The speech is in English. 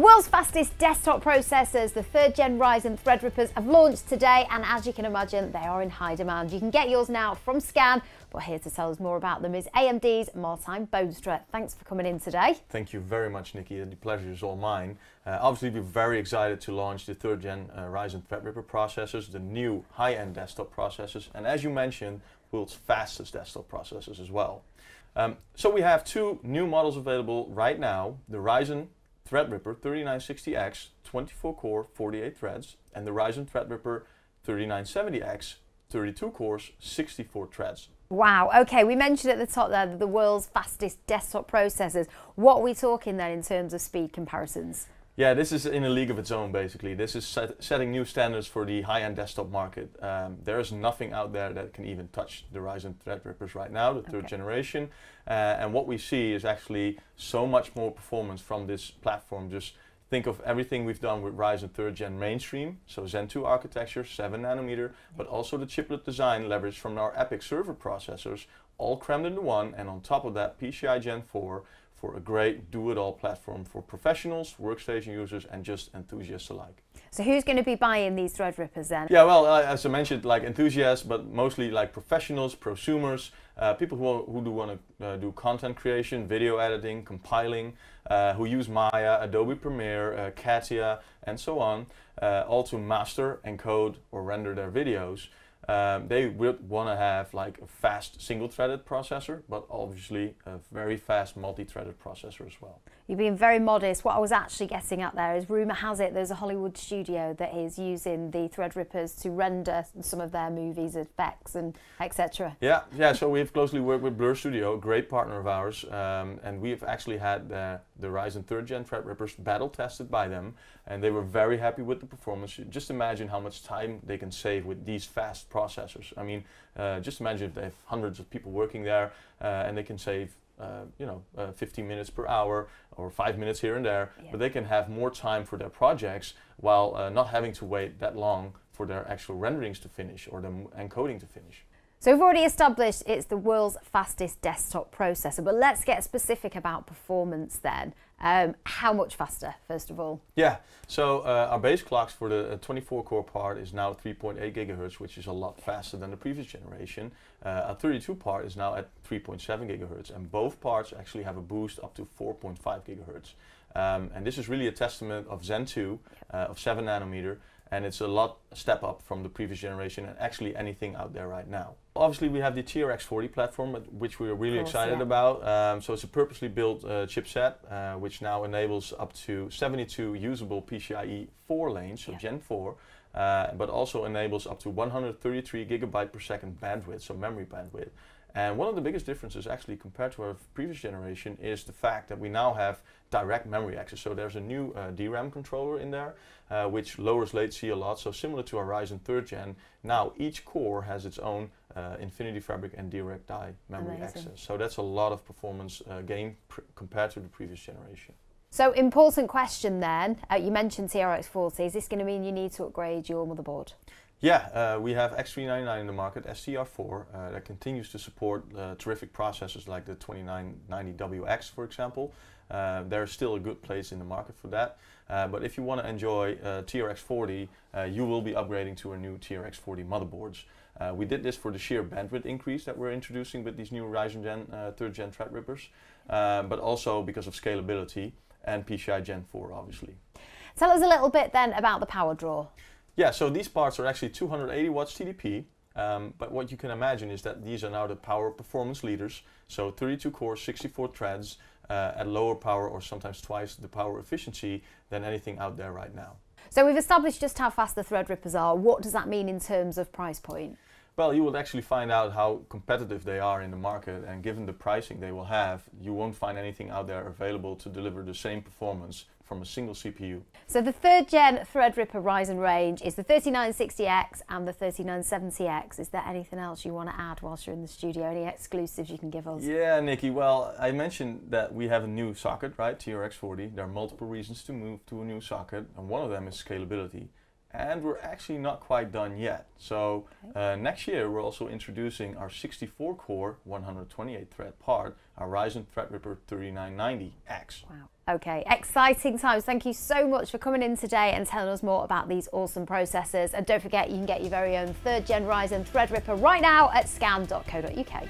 world's fastest desktop processors, the 3rd-gen Ryzen Threadrippers, have launched today, and as you can imagine, they are in high demand. You can get yours now from Scan, but here to tell us more about them is AMD's Martijn Boonstra. Thanks for coming in today. Thank you very much, Nikki. The pleasure is all mine. Obviously, we're very excited to launch the 3rd-gen Ryzen Threadripper processors, the new high-end desktop processors, and as you mentioned, world's fastest desktop processors as well. So we have two new models available right now, the Ryzen Threadripper 3960X, 24 core, 48 threads, and the Ryzen Threadripper 3970X, 32 cores, 64 threads. Wow, okay, we mentioned at the top there the world's fastest desktop processors. What are we talking then in terms of speed comparisons? Yeah, this is in a league of its own, basically. This is setting new standards for the high-end desktop market. There is nothing out there that can even touch the Ryzen Threadrippers right now, the 3rd generation. And what we see is actually so much more performance from this platform. Just think of everything we've done with Ryzen 3rd Gen mainstream, so Zen 2 architecture, 7nm, but also the chiplet design leveraged from our Epic server processors, all crammed into one, and on top of that, PCI Gen 4, for a great do-it-all platform for professionals, workstation users, and just enthusiasts alike. So who's going to be buying these Threadrippers then? Yeah, well, as I mentioned, like enthusiasts, but mostly like professionals, prosumers, people who do want to do content creation, video editing, compiling, who use Maya, Adobe Premiere, Catia, and so on, all to master, encode, or render their videos. They would want to have like a fast single-threaded processor, but obviously a very fast multi-threaded processor as well. You're being very modest. What I was actually getting at there is, rumour has it there's a Hollywood studio that is using the Threadrippers to render some of their movies, effects, and etc. Yeah, yeah. So we've closely worked with Blur Studio, a great partner of ours, and we have actually had the Ryzen 3rd Gen Threadrippers battle tested by them, and they were very happy with the performance. Just imagine how much time they can save with these fast processors. I mean, just imagine if they have hundreds of people working there, and they can save 15 minutes per hour or 5 minutes here and there, but they can have more time for their projects while not having to wait that long for their actual renderings to finish or the encoding to finish. So we've already established it's the world's fastest desktop processor, but let's get specific about performance then. How much faster, first of all? Yeah, so our base clocks for the 24-core part is now 3.8 gigahertz, which is a lot faster than the previous generation. Our 32 part is now at 3.7 gigahertz, and both parts actually have a boost up to 4.5 gigahertz. And this is really a testament of Zen 2, of 7nm, and it's a step up from the previous generation and actually anything out there right now. Obviously, we have the TRX40 platform, which we are really excited about. So it's a purposely built chipset, which now enables up to 72 usable PCIe 4 lanes, so Gen 4, but also enables up to 133 gigabyte per second bandwidth, so memory bandwidth. And one of the biggest differences actually compared to our previous generation is the fact that we now have direct memory access. So there's a new DRAM controller in there, which lowers latency a lot. So similar to our Ryzen 3rd Gen, now each core has its own Infinity Fabric and DirectI memory access. So that's a lot of performance gain compared to the previous generation. So important question then, you mentioned TRX40, is this going to mean you need to upgrade your motherboard? Yeah, we have X399 in the market, STR4, that continues to support terrific processors like the 2990WX, for example. There's still a good place in the market for that. But if you want to enjoy TRX40, you will be upgrading to a new TRX40 motherboards. We did this for the sheer bandwidth increase that we're introducing with these new Ryzen 3rd Gen Threadrippers, but also because of scalability and PCI Gen 4, obviously. Tell us a little bit then about the power draw. Yeah, so these parts are actually 280 watts TDP, but what you can imagine is that these are now the power performance leaders, so 32 cores, 64 threads, at lower power or sometimes twice the power efficiency than anything out there right now. So we've established just how fast the Threadrippers are. What does that mean in terms of price point? Well, you will actually find out how competitive they are in the market, and given the pricing they will have, you won't find anything out there available to deliver the same performance from a single CPU. So the 3rd Gen Threadripper Ryzen range is the 3960X and the 3970X. Is there anything else you want to add whilst you're in the studio? Any exclusives you can give us? Yeah, Nikki, well, I mentioned that we have a new socket, right, TRX40. There are multiple reasons to move to a new socket, and one of them is scalability. And we're actually not quite done yet. So next year, we're also introducing our 64-core, 128-thread part, our Ryzen Threadripper 3990X. Wow. Okay, exciting times. Thank you so much for coming in today and telling us more about these awesome processors. And don't forget, you can get your very own 3rd-gen Ryzen Threadripper right now at scan.co.uk.